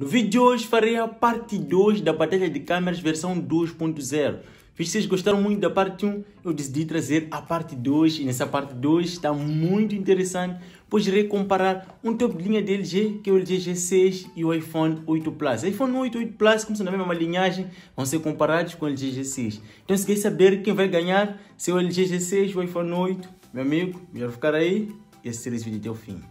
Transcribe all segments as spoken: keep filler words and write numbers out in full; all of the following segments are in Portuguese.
No vídeo de hoje farei a parte dois da batalha de câmeras versão dois ponto zero. Se vocês gostaram muito da parte um, eu decidi trazer a parte dois. E nessa parte dois está muito interessante, pois irei comparar um topo de linha de L G, que é o L G G seis e o iPhone oito Plus. iPhone oito, oito Plus, como são da mesma linhagem, vão ser comparados com o L G G seis. Então se quer saber quem vai ganhar, se é o L G G seis ou o iPhone oito, meu amigo, melhor ficar aí e assistir esse vídeo até o fim.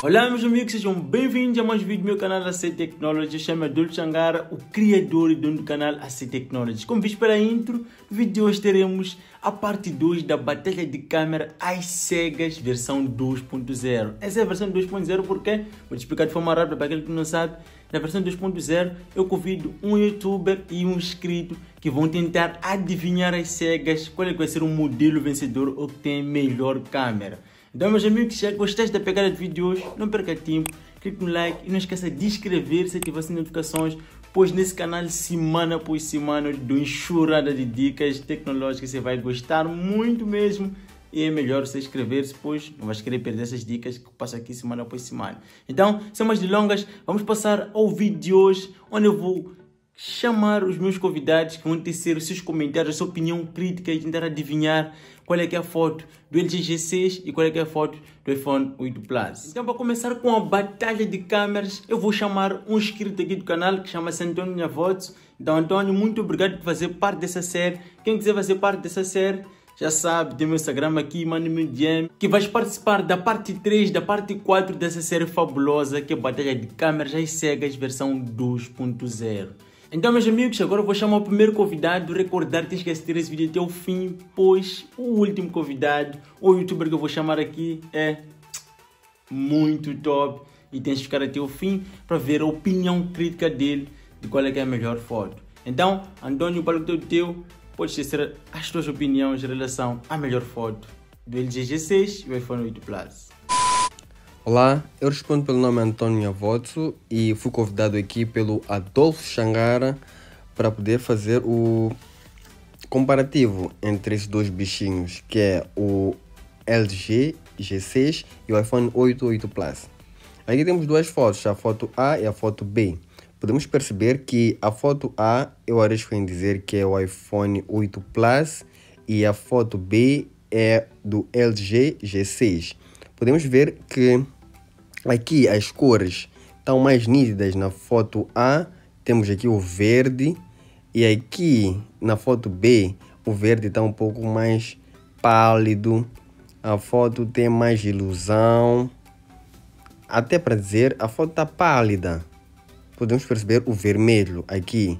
Olá meus amigos, sejam bem-vindos a mais um vídeo do meu canal A C Technology. Eu chamo Adolfo Changara, o criador e dono do canal A C Technology. Como visto pela intro, no vídeo de hoje teremos a parte dois da batalha de câmera às cegas versão dois ponto zero. Essa é a versão dois ponto zero porque, vou te explicar de forma rápida para aquele que não sabe, na versão dois ponto zero eu convido um youtuber e um inscrito que vão tentar adivinhar às cegas qual é que vai ser o modelo vencedor ou que tem melhor câmera. Então meus amigos, se já gostaste da pegada do vídeo de hoje, não perca tempo, clique no like e não esqueça de inscrever-se e ativar as notificações, pois nesse canal semana após semana eu dou enxurrada de dicas tecnológicas, você vai gostar muito mesmo. E é melhor você inscrever-se, pois não vai querer perder essas dicas que eu passo aqui semana após semana. Então, sem mais delongas, vamos passar ao vídeo de hoje, onde eu vou chamar os meus convidados que vão tecer os seus comentários, a sua opinião crítica e tentar adivinhar qual é que é a foto do L G G seis e qual é que é a foto do iPhone oito Plus. Então, para começar com a batalha de câmeras, eu vou chamar um inscrito aqui do canal que chama-se Antônio Nhavotso. Então, Antônio, muito obrigado por fazer parte dessa série. Quem quiser fazer parte dessa série, já sabe, tem meu Instagram aqui, Mano Mediano, que vai participar da parte três, da parte quatro dessa série fabulosa que é a batalha de câmeras às cegas versão dois ponto zero. Então meus amigos, agora eu vou chamar o primeiro convidado. Recordar que esquece de ter esse vídeo até o fim, pois o último convidado, o youtuber que eu vou chamar aqui, é muito top e tens que ficar até o fim para ver a opinião crítica dele de qual é que é a melhor foto. Então, Antônio, para o teu teu, podes ter as tuas opiniões em relação à melhor foto do L G G seis e o iPhone oito Plus. Olá, eu respondo pelo nome Antônio Nhavotso e fui convidado aqui pelo Adolfo Changara para poder fazer o comparativo entre esses dois bichinhos, que é o L G G seis e o iPhone oito, oito Plus. Aqui temos duas fotos, a foto A e a foto B. Podemos perceber que a foto A, eu arrisco em dizer que é o iPhone oito Plus e a foto B é do L G G seis. Podemos ver que aqui as cores estão mais nítidas na foto A, temos aqui o verde, e aqui na foto B o verde está um pouco mais pálido, a foto tem mais ilusão, até para dizer a foto está pálida. Podemos perceber o vermelho aqui,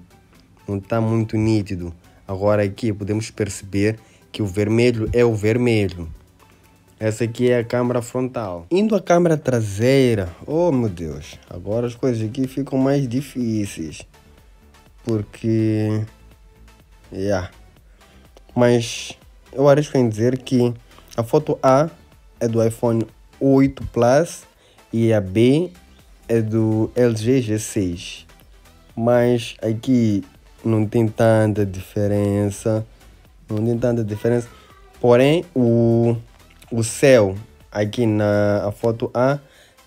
não está muito nítido. Agora aqui podemos perceber que o vermelho é o vermelho. Essa aqui é a câmera frontal. Indo à câmera traseira, oh meu Deus, agora as coisas aqui ficam mais difíceis. Porque... Yeah. Mas eu arrisco em dizer que a foto A é do iPhone oito Plus e a B é do L G G seis. Mas aqui não tem tanta diferença. Não tem tanta diferença. Porém, o... O céu aqui na a foto A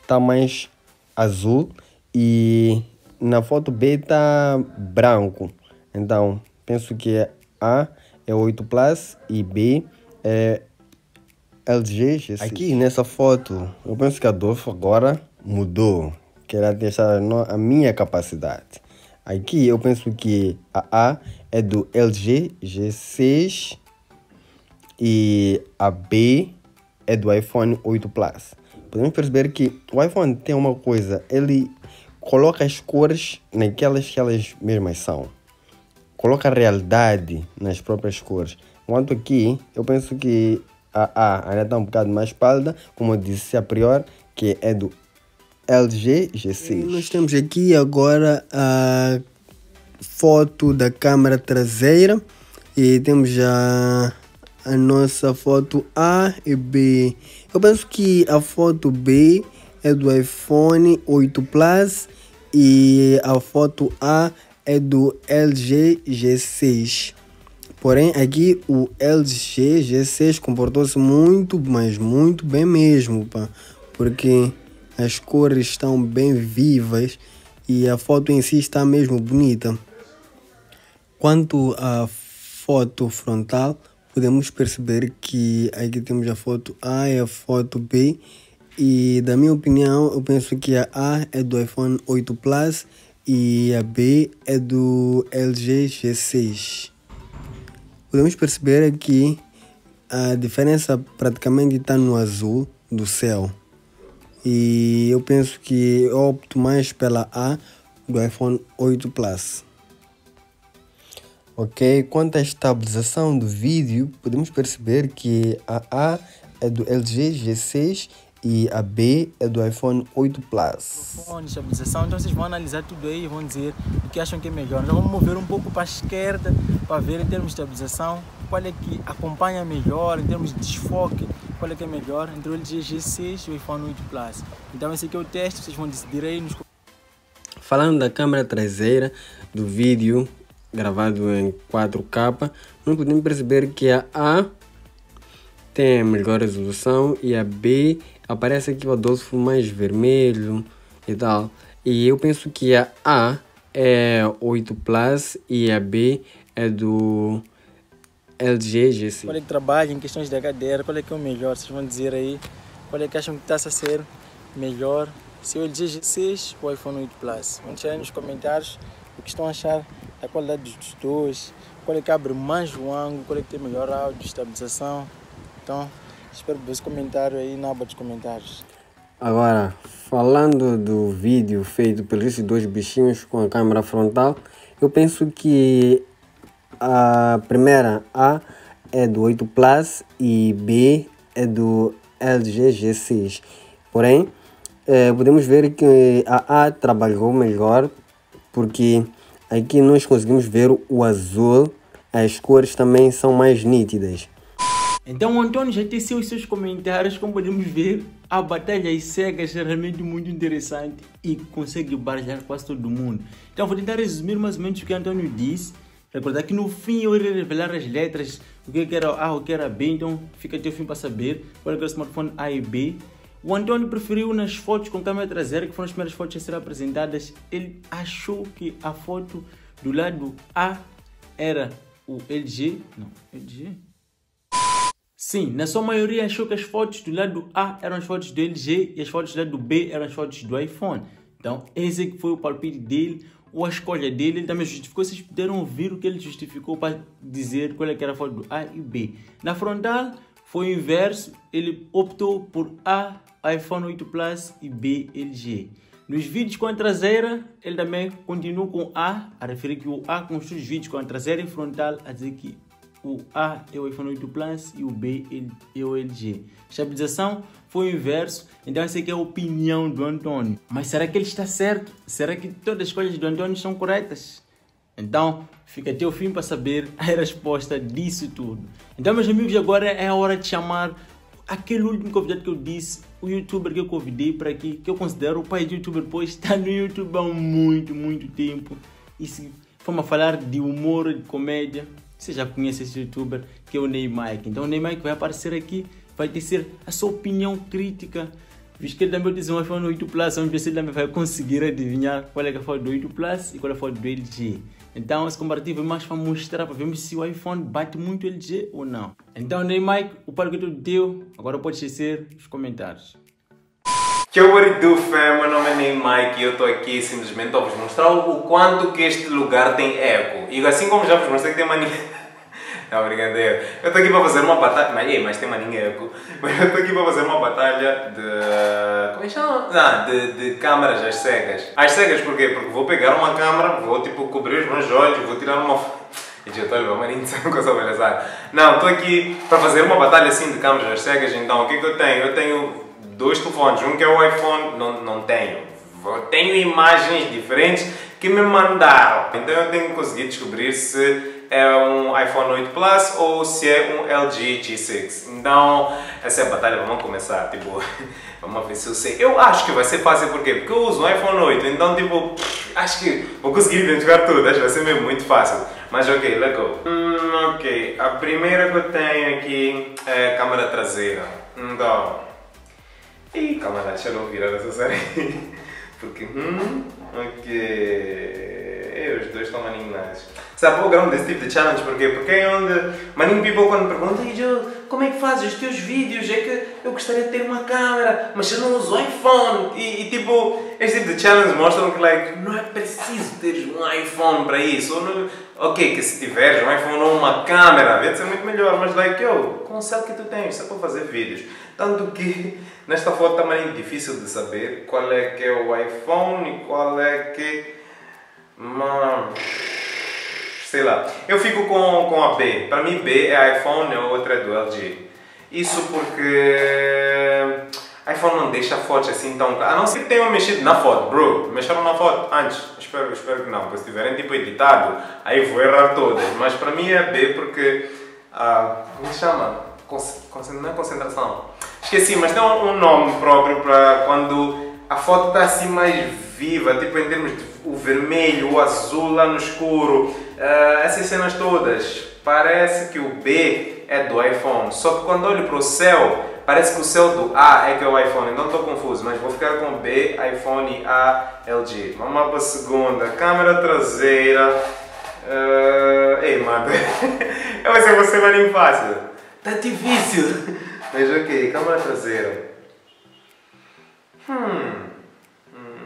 está mais azul e na foto B está branco. Então, penso que A é oito Plus e B é L G G seis. Aqui nessa foto, eu penso que Adolfo agora mudou. Quer testar a minha capacidade. Aqui eu penso que a A é do L G G seis e a B é do iPhone oito Plus. Podemos perceber que o iPhone tem uma coisa, ele coloca as cores naquelas que elas mesmas são. Coloca a realidade nas próprias cores. Enquanto aqui, eu penso que a A ainda está um bocado mais pálida, como eu disse a priori, que é do L G G seis. E nós temos aqui agora a foto da câmera traseira e temos já a nossa foto A e B. Eu penso que a foto B é do iPhone oito Plus e a foto A é do L G G seis. Porém, aqui o L G G seis comportou-se muito, mas muito bem mesmo, pá, porque as cores estão bem vivas e a foto em si está mesmo bonita. Quanto à foto frontal, podemos perceber que aqui temos a foto A e a foto B, e da minha opinião eu penso que a A é do iPhone oito Plus e a B é do L G G seis. Podemos perceber aqui a diferença praticamente está no azul do céu, e eu penso que eu opto mais pela A do iPhone oito Plus. Ok, quanto à estabilização do vídeo, podemos perceber que a A é do L G G seis e a B é do iPhone oito Plus. Estabilização, então vocês vão analisar tudo aí e vão dizer o que acham que é melhor. Então vamos mover um pouco para a esquerda para ver em termos de estabilização qual é que acompanha melhor, em termos de desfoque, qual é que é melhor entre o L G G seis e o iPhone oito Plus. Então esse aqui é o teste, vocês vão decidir aí nos... Falando da câmera traseira do vídeo gravado em quatro K, não podemos perceber que a A tem melhor resolução e a B aparece aqui o Adolfo mais vermelho e tal. E eu penso que a A é oito Plus e a B é do L G G seis. Qual é que trabalha em questões de H D R? Qual é que é o melhor? Vocês vão dizer aí qual é que acham que está a ser melhor, se o L G G seis ou o iPhone oito Plus. Vão deixar aí nos comentários o que estão a achar da qualidade dos dois, qual é que abre mais o ângulo, qual é que tem melhor áudio, estabilização. Então, espero ver esse comentário aí na aba dos comentários. Agora, falando do vídeo feito pelos dois bichinhos com a câmera frontal, eu penso que a primeira A é do oito Plus e B é do L G G seis. Porém, eh, podemos ver que a A trabalhou melhor, porque aqui nós conseguimos ver o azul, as cores também são mais nítidas. Então o Antônio já teceu os seus comentários, como podemos ver, a batalha às cegas é realmente muito interessante e consegue baralhar quase todo mundo. Então vou tentar resumir mais ou menos o que o Antônio disse, recordar que no fim eu irei revelar as letras, o que era A, o que era B, então fica até o fim para saber qual era o smartphone A e B. O Antônio preferiu nas fotos com câmera traseira, que foram as primeiras fotos a serem apresentadas, ele achou que a foto do lado A era o L G, não, L G... Sim, na sua maioria achou que as fotos do lado A eram as fotos do L G e as fotos do lado B eram as fotos do iPhone. Então esse que foi o palpite dele, ou a escolha dele, ele também justificou, vocês puderam ouvir o que ele justificou para dizer qual era a foto do A e B. Na frontal foi o inverso, ele optou por A, iPhone oito Plus e B, L G. Nos vídeos com a traseira, ele também continuou com A, a referir que o A construiu os vídeos com a traseira e frontal, a dizer que o A é o iPhone oito Plus e o B é o L G. Estabilização foi o inverso, então essa aqui é a opinião do Antônio. Mas será que ele está certo? Será que todas as escolhas do Antônio são corretas? Então, fica até o fim para saber a resposta disso tudo. Então, meus amigos, agora é a hora de chamar aquele último convidado que eu disse, o youtuber que eu convidei para aqui, que eu considero o pai do youtuber, pois está no YouTube há muito, muito tempo. E se formos a falar de humor, de comédia... Você já conhece esse youtuber que é o Neymike. Então o Neymike vai aparecer aqui, vai tecer a sua opinião crítica. Visto que ele também diz um iPhone oito Plus, vamos ver se ele também vai conseguir adivinhar qual é a foto do oito Plus e qual é a foto do L G. Então esse comparativo é mais para mostrar, para vermos se o iPhone bate muito o L G ou não. Então Neymike, o palco tudo deu, agora pode tecer os comentários. Que what it do, fam? Meu nome é Neymike e eu estou aqui simplesmente a vos mostrar o quanto que este lugar tem eco. E assim como já vos mostrei que tem maninha... Não, brincadeira. Eu estou aqui para fazer uma batalha... Mas, ei, mas tem maninha eco. Mas eu estou aqui para fazer uma batalha de... Como é que chama? Não, de, de câmaras às cegas. Às cegas porquê? Porque vou pegar uma câmera, vou tipo cobrir os meus olhos, vou tirar uma... E já estou a maninha, não consigo analisar. Não, estou aqui para fazer uma batalha assim de câmaras às cegas. Então, o que que eu tenho? Eu tenho... dois telefones, um que é o iPhone, não, não tenho, tenho imagens diferentes que me mandaram, então eu tenho que conseguir descobrir se é um iPhone oito Plus ou se é um L G G seis, então essa é a batalha, vamos começar, tipo, vamos ver se eu sei, eu acho que vai ser fácil, porquê? Porque eu uso um iPhone oito, então tipo, acho que vou conseguir identificar tudo, acho que vai ser mesmo muito fácil, mas ok, let's go. Hum, ok, a primeira que eu tenho aqui é a câmera traseira, então... Ih, calma lá, deixa eu não virar essa série. Porque, hum, ok, os dois estão maninhos. Sabe o grande desse tipo de challenge? Porquê? Porque é onde maninho people quando perguntam, e Joe, como é que fazes os teus vídeos? É que eu gostaria de ter uma câmera, mas eu não uso iPhone. E, e tipo, este tipo de challenge mostram que like, não é preciso teres um iPhone para isso. Ou não, ok, que se tiveres um iPhone ou uma câmera, deve ser muito melhor, mas like eu, com o céu que tu tens, só para fazer vídeos. Tanto que nesta foto também é difícil de saber qual é que é o iPhone e qual é que... Mano... Sei lá. Eu fico com, com a B. Para mim B é iPhone e a outra é do L G. Isso porque... iPhone não deixa fotos assim tão claras. A não ser que tenham mexido na foto, bro. Mexeram na foto antes. Espero, espero que não, porque se tiverem tipo editado, aí vou errar todas. Mas para mim é B porque... Ah, como se chama? Não é concentração. Esqueci, mas tem um nome próprio para quando a foto está assim mais viva, tipo em termos de o vermelho, o azul lá no escuro, uh, essas cenas todas. Parece que o B é do iPhone, só que quando olho para o céu, parece que o céu do A é que é o iPhone, então estou confuso, mas vou ficar com B, iPhone, A, L G. Vamos lá para a segunda, câmera traseira. Uh, ei, mano, eu vou ser você mais fácil. Tá difícil! Mas ok, câmera traseira. Hum. hum.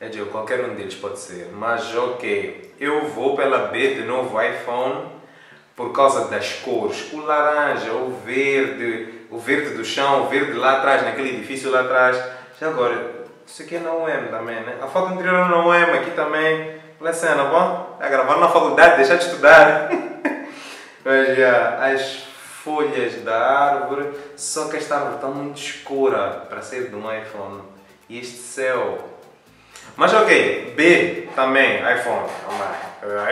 É de qualquer um deles pode ser. Mas ok, eu vou pela B de novo, iPhone, por causa das cores. O laranja, o verde, o verde do chão, o verde lá atrás, naquele edifício lá atrás. Já agora, isso aqui é na U E M também, né? A foto anterior na U E M aqui também. Olha a cena, bom? Está gravando na faculdade, deixa de estudar. Mas já, as folhas da árvore, só que esta árvore está muito escura para ser de um iPhone. E este céu. Mas ok, B também, iPhone.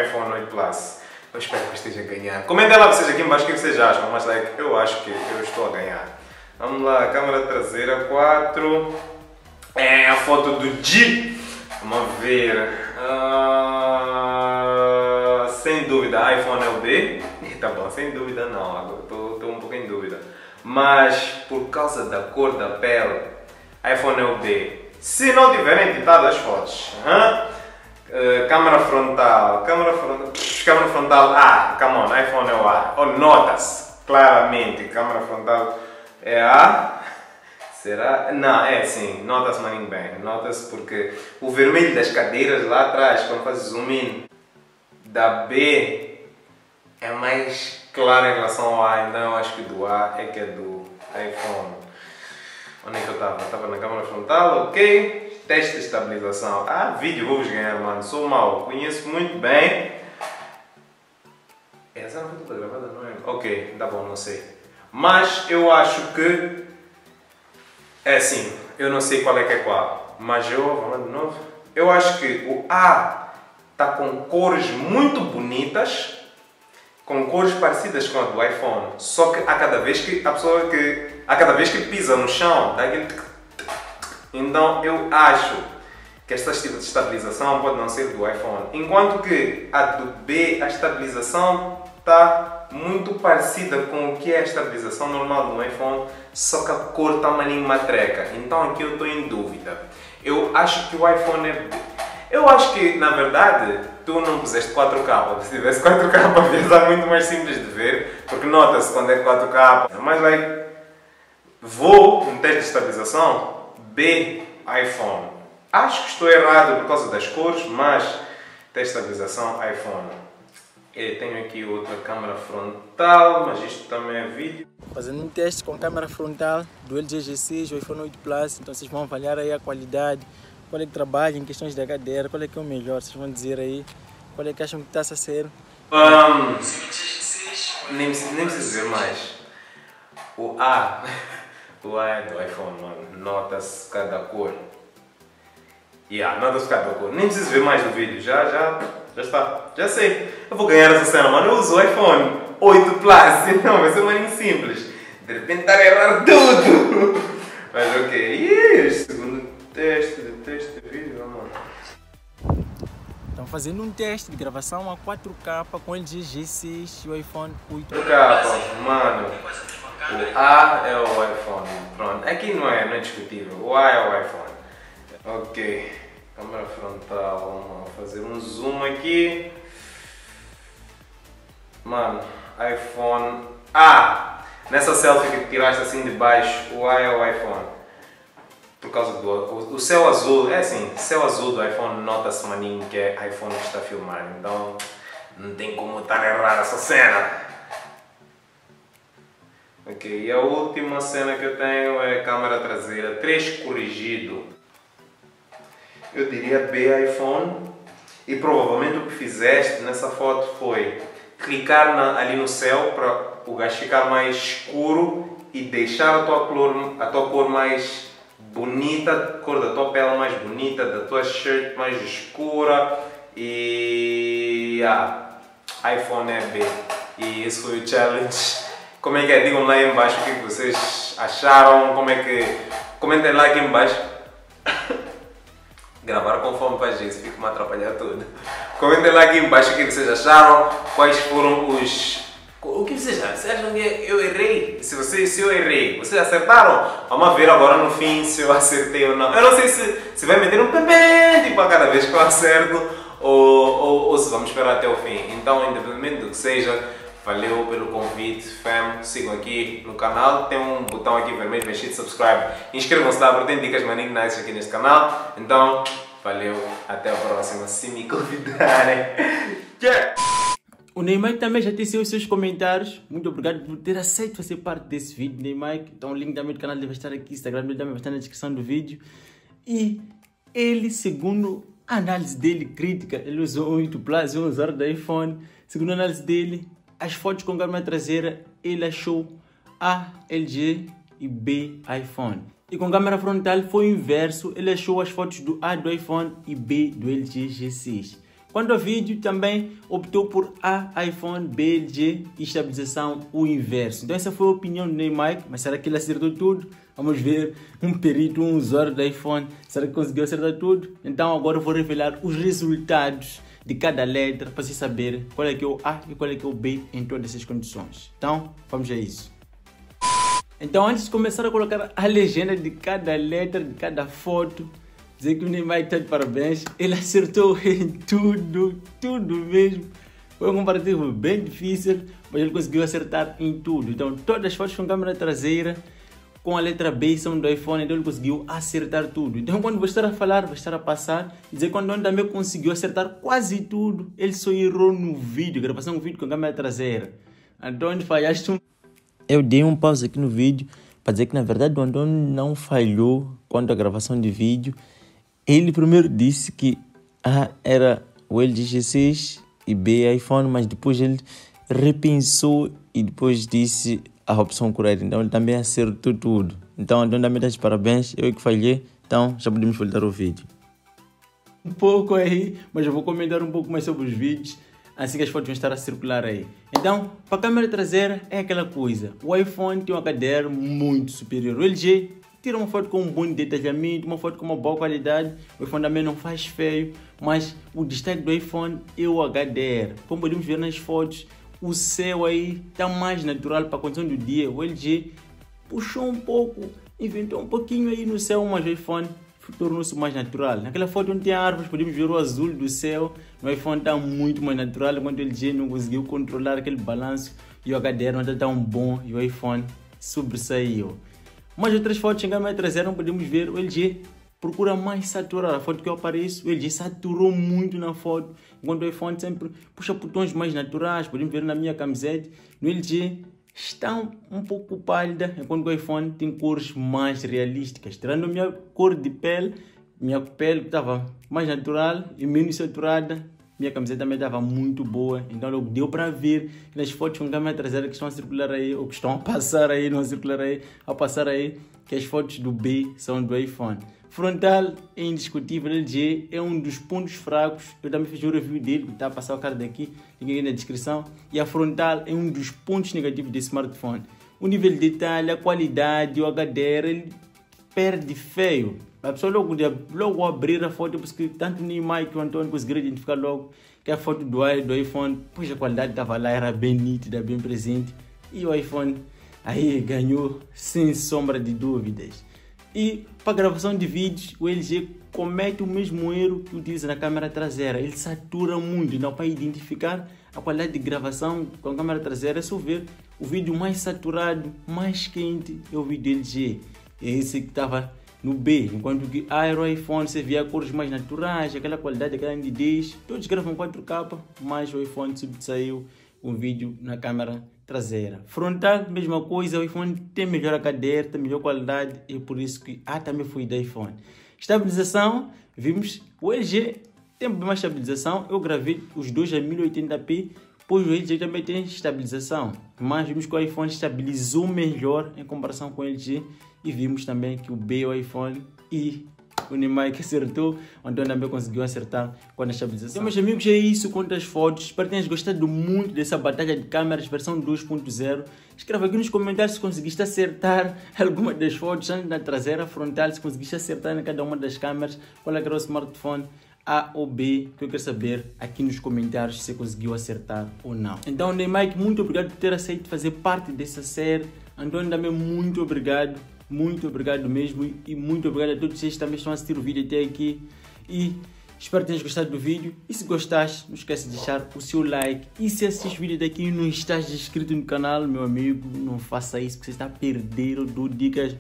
iPhone oito Plus. Eu espero que esteja a ganhar. Comentem lá vocês aqui embaixo o que vocês acham, mas like, eu acho que eu estou a ganhar. Vamos lá, câmera traseira quatro. É a foto do G. Vamos ver. Uh, sem dúvida, iPhone é o B. Tá bom, sem dúvida não, agora estou um pouco em dúvida. Mas por causa da cor da pele, iPhone é o B. Se não tiverem editado as fotos, uh, câmera frontal, câmera frontal, câmera frontal A, come on, iPhone é o A. Oh, notas claramente, câmera frontal é A. Será? Não, é sim, nota-se maninho bem, nota-se porque o vermelho das cadeiras lá atrás, quando fazes zoom in, da B é mais claro em relação ao A, então eu acho que do A é que é do iPhone. Onde é que eu estava? Estava na câmera frontal, ok. Teste de estabilização. Ah, vídeo vou-vos ganhar, mano, sou mau, conheço muito bem. Essa não foi toda gravada, não é? Ok, tá bom, não sei. Mas eu acho que... É assim, eu não sei qual é que é qual, mas eu, vamos lá de novo, eu acho que o A está com cores muito bonitas, com cores parecidas com a do iPhone, só que a cada vez que a pessoa que, a cada vez que pisa no chão, dá aquele... Então eu acho que este tipo de estabilização pode não ser do iPhone, enquanto que a do B, a estabilização está muito parecida com o que é a estabilização normal do iPhone, só que a cor está maninho matreca, então aqui eu estou em dúvida. Eu acho que o iPhone é... Eu acho que, na verdade, tu não puseste quatro K. Se tivesse quatro K, ia muito mais simples de ver, porque nota-se quando é quatro K. Mas, like, vou, no teste de estabilização, B, iPhone. Acho que estou errado por causa das cores, mas, teste de estabilização, iPhone. Eu tenho aqui outra câmera frontal, mas isto também é vídeo. Fazendo um teste com câmera frontal do L G G seis, o iPhone oito Plus, então vocês vão avaliar aí a qualidade, qual é que trabalha em questões da cadeira, qual é que é o melhor, vocês vão dizer aí, qual é que acham que está a ser. Um, nem, nem preciso dizer mais. O A, o A é do iPhone, mano, nota-se cada cor. Yeah, nota-se cada cor, nem preciso ver mais no vídeo, já, já. Já está, já sei. Eu vou ganhar essa cena, mano. Eu uso o iPhone oito Plus. Não, vai ser maninho simples. De repente está a errar tudo. Mas ok. Yes. Segundo teste de teste de vídeo, mano. Estão fazendo um teste de gravação a quatro K com o L G G seis e o iPhone oito K. Mano. O A é o iPhone, pronto. Aqui não é, não é discutível. O A é o iPhone. Ok, câmera frontal, vamos fazer um zoom aqui. Mano, iPhone A! Nessa selfie que tiraste assim de baixo, o A é o iPhone. Por causa do o céu azul, é assim, céu azul do iPhone, nota-se maninho que é iPhone que está a filmar, então não tem como estar errada essa cena. Ok, e a última cena que eu tenho é a câmera traseira, três corrigido. Eu diria B iPhone, e provavelmente o que fizeste nessa foto foi clicar na, ali no céu para o gajo ficar mais escuro e deixar a tua cor, a tua cor mais bonita, a cor da tua pele mais bonita, da tua shirt mais escura e ah, iPhone é B. E esse foi o challenge. Como é que é? Digam lá aí em baixo o que vocês acharam, como é que... Comentem lá aqui em baixo. Gravar com fome para gente, fico-me a atrapalhar tudo. Comentem lá aqui em baixo o que vocês acharam, quais foram os... O que vocês acham? Vocês acham que eu errei? Se, vocês, se eu errei, vocês acertaram? Vamos ver agora no fim se eu acertei ou não. Eu não sei se, se vai meter um pepé, tipo, a cada vez que eu acerto, ou, ou, ou se vamos esperar até o fim. Então, independente do que seja, valeu pelo convite, fam. Sigam aqui no canal, tem um botão aqui vermelho mexido, subscribe. Inscrevam-se lá, porque tem dicas malignas aqui neste canal. Então, valeu, até a próxima, se me convidarem. Yeah. O Neymike também já teceu os seus comentários. Muito obrigado por ter aceito fazer parte desse vídeo, Neymike. Então o link também do canal deve estar aqui, o Instagram dele também vai estar na descrição do vídeo. E ele, segundo a análise dele, crítica, ele usou o oito Plus, um usuário do iPhone. Segundo a análise dele, as fotos com câmera traseira, ele achou A, L G e B, iPhone. E com câmera frontal foi o inverso, ele achou as fotos do A do iPhone e B do L G G seis. Quanto ao vídeo, também optou por A, iPhone, B, L G e estabilização, o inverso. Então essa foi a opinião do Neymike, mas será que ele acertou tudo? Vamos ver, um perito, um usuário do iPhone, será que conseguiu acertar tudo? Então agora eu vou revelar os resultados de cada letra para você saber qual é que é o A e qual é que é o B em todas essas condições. Então, vamos a isso. Então antes de começar a colocar a legenda de cada letra, de cada foto, dizer que o Neymike está de parabéns, ele acertou em tudo, tudo mesmo. Foi um comparativo bem difícil, mas ele conseguiu acertar em tudo. Então todas as fotos com câmera traseira, com a letra B são do iPhone, então ele conseguiu acertar tudo. Então quando vou estar a falar, vou estar a passar, dizer que quando ele também conseguiu acertar quase tudo, ele só errou no vídeo, gravação de um vídeo com câmera traseira. Antônio, falhaste um... Eu dei um pause aqui no vídeo para dizer que na verdade o Antônio não falhou quanto à gravação de vídeo. Ele primeiro disse que A era o L G G seis e B iPhone, mas depois ele repensou e depois disse a opção correta. Então ele também acertou tudo. Então, Antônio também dá de parabéns, eu que falhei, então já podemos voltar ao vídeo. Um pouco aí, mas eu vou comentar um pouco mais sobre os vídeos, assim que as fotos vão estar a circular aí. Então, para a câmera traseira é aquela coisa, o iPhone tem um H D R muito superior, o L G tira uma foto com um bom detalhamento, uma foto com uma boa qualidade, o iPhone também não faz feio, mas o destaque do iPhone é o H D R. Como podemos ver nas fotos, o céu aí está mais natural para a condição do dia, o L G puxou um pouco, inventou um pouquinho aí no céu, mas o iPhone tornou-se mais natural. Naquela foto onde tem árvores, podemos ver o azul do céu, o iPhone está muito mais natural, enquanto o L G não conseguiu controlar aquele balanço e o H D R não está tão bom e o iPhone sobressaiu. Mas outras fotos em câmera traseira não podemos ver, o L G procura mais saturar a foto que eu apareço, o L G saturou muito na foto, enquanto o iPhone sempre puxa botões mais naturais, podemos ver na minha camiseta, no L G está um pouco pálida, enquanto o iPhone tem cores mais realísticas, tirando a minha cor de pele, minha pele estava mais natural e menos saturada, minha camiseta também estava muito boa, então logo deu para ver nas fotos com câmera traseira que estão a circular aí, ou que estão a passar aí, não a circular aí, a passar aí, que as fotos do B são do iPhone. Frontal é indiscutível, L G é um dos pontos fracos, eu também fiz um review dele, está a passar o cara daqui, link aí na descrição, e a frontal é um dos pontos negativos desse smartphone. O nível de detalhe, a qualidade, o H D R, ele perde feio. A pessoa logo, logo abrir a foto, porque tanto o Neymike que o Antônio conseguiram identificar logo que a foto do, do iPhone, pois a qualidade estava lá, era bem nítida, bem presente. E o iPhone aí ganhou sem sombra de dúvidas. E para gravação de vídeos, o L G comete o mesmo erro que utiliza na câmera traseira. Ele satura muito, então para identificar a qualidade de gravação com a câmera traseira é só ver o vídeo mais saturado, mais quente, é o vídeo L G. É esse que estava no B, enquanto que o iPhone você via cores mais naturais, aquela qualidade, aquela nitidez. Todos gravam quatro K, mas o iPhone saiu um vídeo na câmera traseira. Frontal, mesma coisa, o iPhone tem melhor H D R, tem melhor qualidade, e por isso que ah, também fui da iPhone. Estabilização, vimos o L G tem mais estabilização, eu gravei os dois a mil e oitenta p, pois o L G também tem estabilização, mas vimos que o iPhone estabilizou melhor em comparação com o L G, e vimos também que o B, o iPhone e o Neymike acertou, o Antônio também conseguiu acertar com a estabilização. Então, meus amigos, é isso quanto às fotos. Espero que tenhas gostado muito dessa batalha de câmeras versão dois ponto zero. Escreva aqui nos comentários se conseguiste acertar alguma das fotos, tanto na traseira, frontal, se conseguiste acertar em cada uma das câmeras, qual era o smartphone A ou B, que eu quero saber aqui nos comentários se conseguiu acertar ou não. Então, Neymike, muito obrigado por ter aceito fazer parte dessa série. Antônio também, muito obrigado. Muito obrigado mesmo, e muito obrigado a todos vocês que também estão a assistir o vídeo até aqui, e espero que tenhas gostado do vídeo, e se gostaste, não esquece de deixar o seu like, e se assistes o vídeo daqui e não estás inscrito no canal, meu amigo, não faça isso, que você está a perder. Eu dou dicas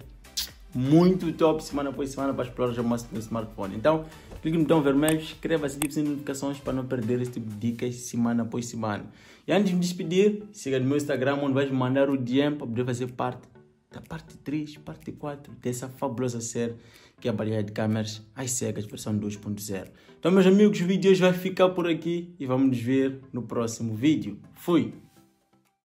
muito top semana após semana para explorar o máximo do smartphone. Então, clique no botão vermelho, inscreva-se e ative as notificações para não perder esse tipo de dicas semana após semana. E antes de me despedir, siga no meu Instagram, onde vais mandar o D M para poder fazer parte da parte três, parte quatro dessa fabulosa série que é a batalha de câmeras às cegas versão dois ponto zero. Então, meus amigos, o vídeo hoje vai ficar por aqui e vamos nos ver no próximo vídeo. Fui!